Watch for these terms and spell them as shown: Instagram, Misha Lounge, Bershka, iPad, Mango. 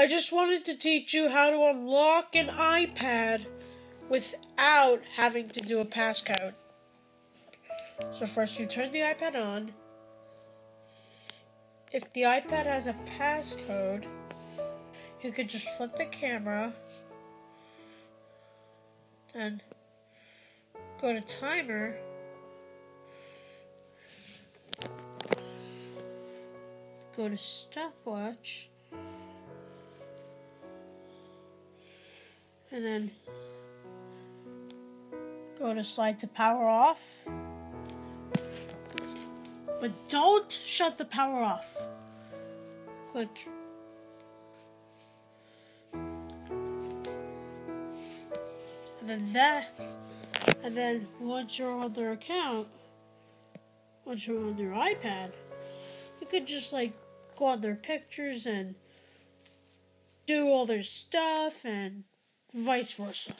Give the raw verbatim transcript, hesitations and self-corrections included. I just wanted to teach you how to unlock an iPad without having to do a passcode. So first you turn the iPad on. If the iPad has a passcode, you could just flip the camera and go to timer, go to stopwatch, and then go to slide to power off. But don't shut the power off. Click. And then that, and then once you're on their account, once you're on their iPad, you could just like go on their pictures and do all their stuff and vice versa.